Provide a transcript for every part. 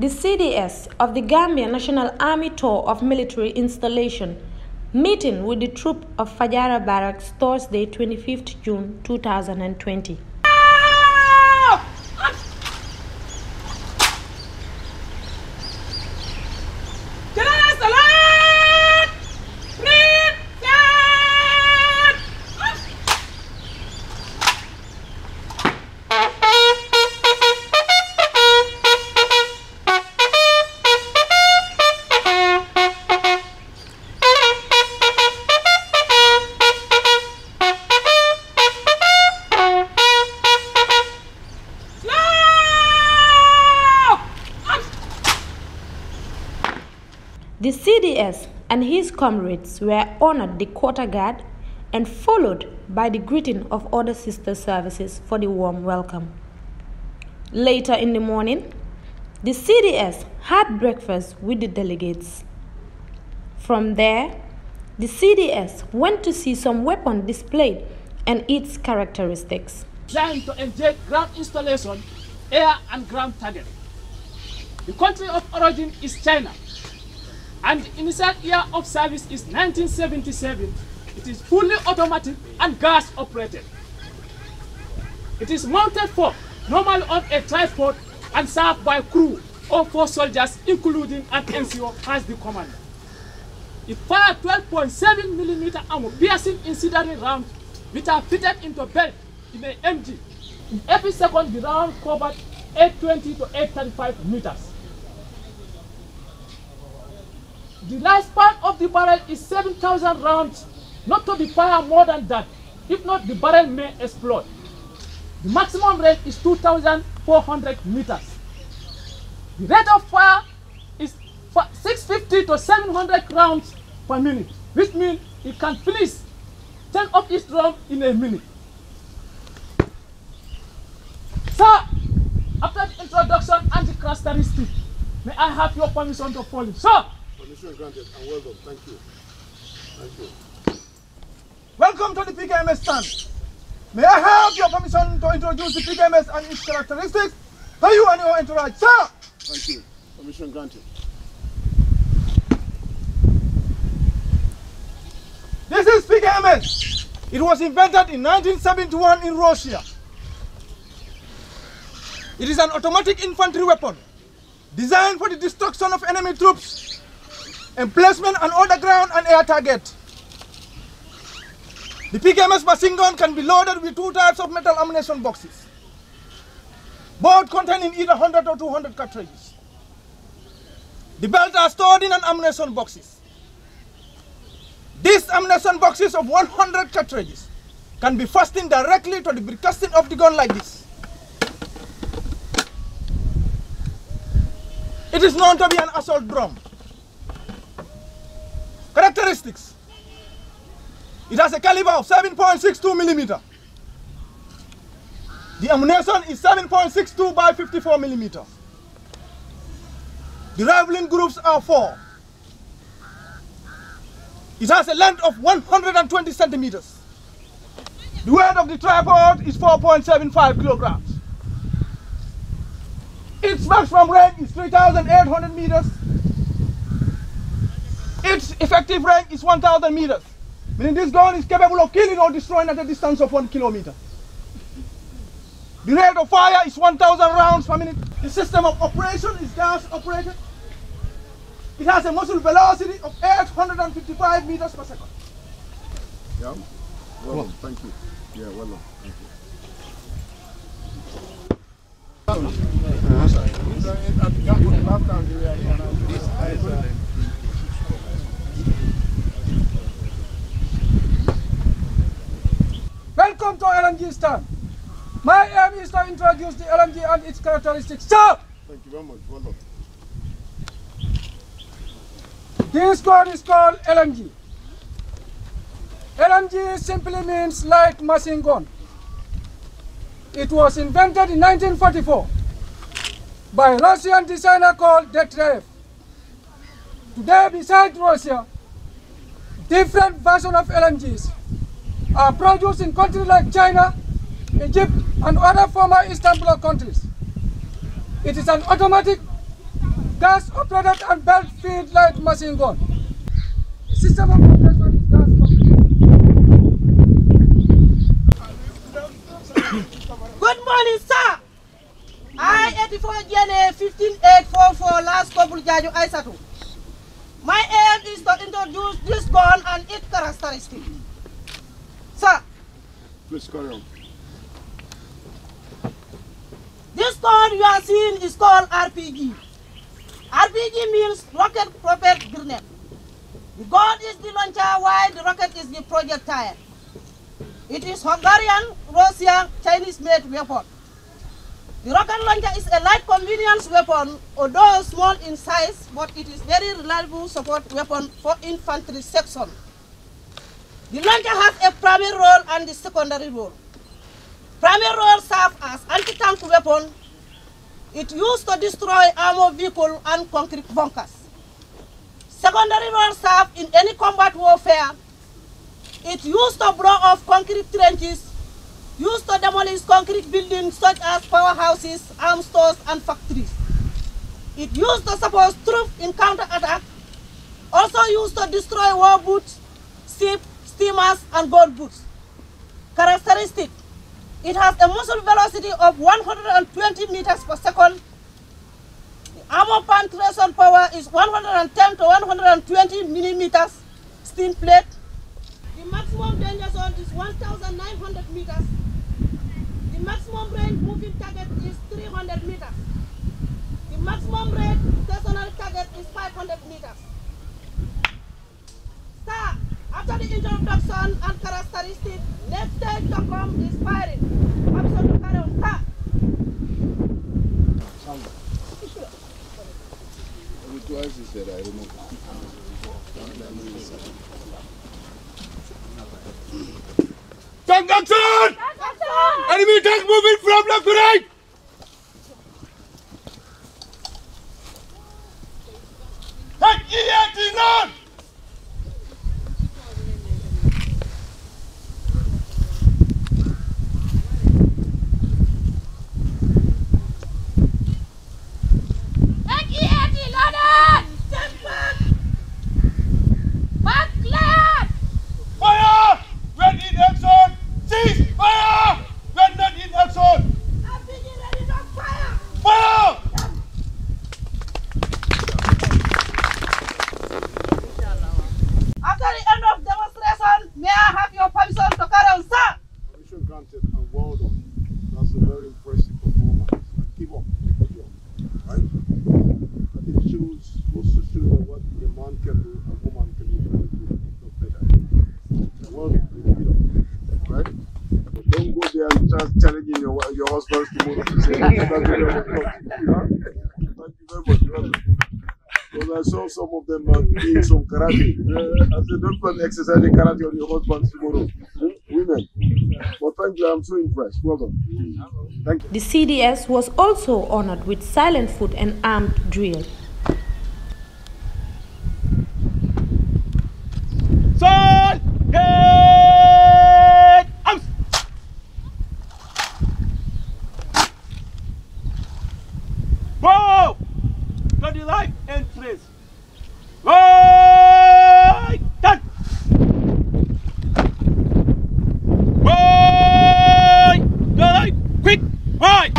The CDS of the Gambia National Army tour of military installation, meeting with the troop of Fajara Barracks Thursday 25th June 2020. The CDS and his comrades were honored the quarter guard and followed by the greeting of other sister services for the warm welcome. Later in the morning, the CDS had breakfast with the delegates. From there, the CDS went to see some weapon displayed and its characteristics. Trying to engage ground installation, air and ground target. The country of origin is China. And the initial year of service is 1977. It is fully automatic and gas operated. It is mounted for normal on a tripod and served by crew or 4 soldiers, including an NCO as the commander. It fired 12.7mm ammo piercing incendiary rounds which are fitted into belt in an MG. In every second, the round covered 820 to 835 meters. The lifespan of the barrel is 7,000 rounds, not to be fired more than that. If not, the barrel may explode. The maximum range is 2,400 meters. The rate of fire is 650 to 700 rounds per minute, which means it can finish 10 of each round in a minute. So, after the introduction and the characteristic, may I have your permission to follow? Sir! Permission granted and welcome. Thank you. Thank you. Welcome to the PKMS stand. May I have your permission to introduce the PKMS and its characteristics to you and your entourage, sir? Thank you. Permission granted. This is PKMS. It was invented in 1971 in Russia. It is an automatic infantry weapon designed for the destruction of enemy troops, emplacement on underground and air target. The PKMS machine gun can be loaded with 2 types of metal ammunition boxes, both containing either 100 or 200 cartridges. The belts are stored in an ammunition boxes. These ammunition boxes of 100 cartridges can be fastened directly to the broadcasting of the gun like this. It is known to be an assault bomb. Characteristics. It has a caliber of 7.62mm. The ammunition is 7.62 by 54mm. The rifling groups are 4. It has a length of 120 centimeters. The weight of the tripod is 4.75 kilograms. Its maximum range is 3,800 meters. Its effective range is 1,000 meters, meaning this gun is capable of killing or destroying at a distance of 1 kilometer. The rate of fire is 1,000 rounds per minute. The system of operation is gas operated. It has a muzzle velocity of 855 meters per second. Yeah, well done, thank you. Yeah, well done, thank you. Welcome to LMG stand. My aim is to introduce the LMG and its characteristics. Stop! Thank you very much. Well done. This gun is called LMG. LMG simply means light machine gun. It was invented in 1944 by a Russian designer called Detraev. Today, besides Russia, different versions of LMGs are produced in countries like China, Egypt, and other former Eastern Bloc countries. It is an automatic gas-operated and belt-fed light machine gun. The system of operation is gas-operated. Good morning, sir. I, 84 DNA 15844, last couple Jaju Aisatu. My aim is to introduce this gun and its characteristics. Sir. Please carry on. This gun you are seeing is called RPG. RPG means rocket propelled grenade. The gun is the launcher while the rocket is the projectile. It is Hungarian, Russian, Chinese-made weapon. The rocket launcher is a light convenience weapon, although small in size, but it is very reliable support weapon for infantry section. The launcher has a primary role and a secondary role. Primary role serves as anti-tank weapon. It used to destroy armored vehicle and concrete bunkers. Secondary role serves in any combat warfare. It used to blow off concrete trenches, used to demolish concrete buildings such as powerhouses, arms stores, and factories. It used to support troops in counter-attack, also used to destroy war boots, ships, steamers, and gold boots. Characteristic. It has a muzzle velocity of 120 meters per second. The armor penetration power is 110 to 120 millimeters steel plate. The maximum danger zone is 1,900 meters. The maximum range moving target is 300 meters. The maximum range stationary target is 500 meters. Sir, after the introduction and characteristics, next stage to come is firing. Tank action! Enemy tank moving from left to right! Tank idiot is on! Some of them are doing some karate. I said, don't plan exercising karate on your husband tomorrow. Women. But thank you, I'm so impressed. Welcome. Thank you. The CDS was also honored with silent food and armed drill. Quick! Right!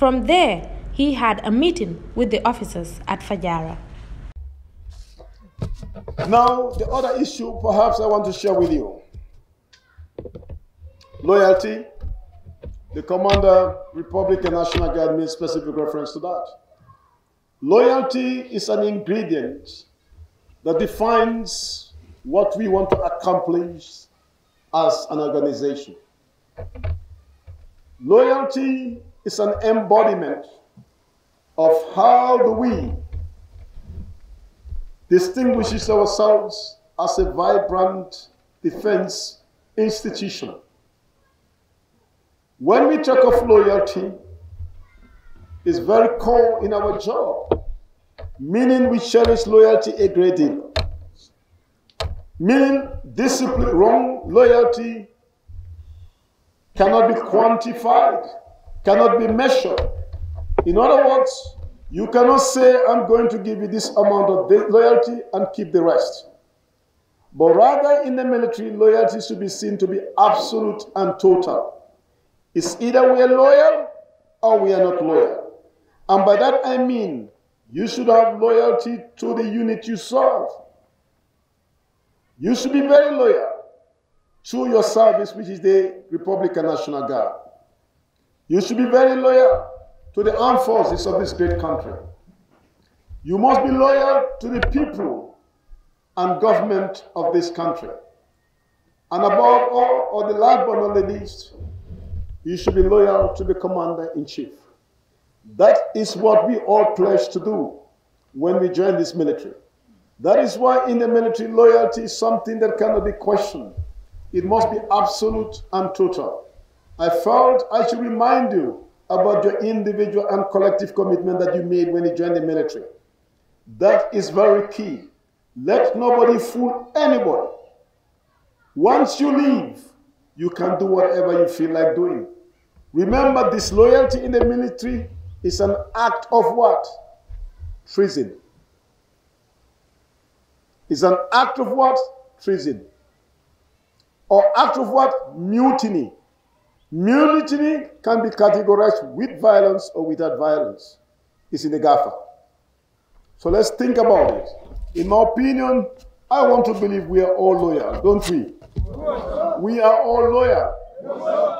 From there, he had a meeting with the officers at Fajara. Now, the other issue perhaps I want to share with you. Loyalty. The commander, Republican National Guard, made specific reference to that. Loyalty is an ingredient that defines what we want to accomplish as an organization. Loyalty is an embodiment of how do we distinguish ourselves as a vibrant defense institution. When we talk of loyalty, it's very core in our job, meaning we cherish loyalty a great deal. Meaning discipline, loyalty cannot be quantified, cannot be measured. In other words, you cannot say, I'm going to give you this amount of loyalty and keep the rest. But rather in the military, loyalty should be seen to be absolute and total. It's either we are loyal or we are not loyal. And by that I mean, you should have loyalty to the unit you serve. You should be very loyal to your service, which is the Republican National Guard. You should be very loyal to the armed forces of this great country. You must be loyal to the people and government of this country. And above all, or the last but not the least, you should be loyal to the commander-in-chief. That is what we all pledge to do when we join this military. That is why in the military, loyalty is something that cannot be questioned. It must be absolute and total. I felt I should remind you about your individual and collective commitment that you made when you joined the military. That is very key. Let nobody fool anybody. Once you leave, you can do whatever you feel like doing. Remember, disloyalty in the military is an act of what? Treason. It's an act of what? Treason. Or act of what? Mutiny. Mutiny can be categorized with violence or without violence. It's in the GAFA. So let's think about it. In my opinion, I want to believe we are all loyal, don't we? We are all loyal.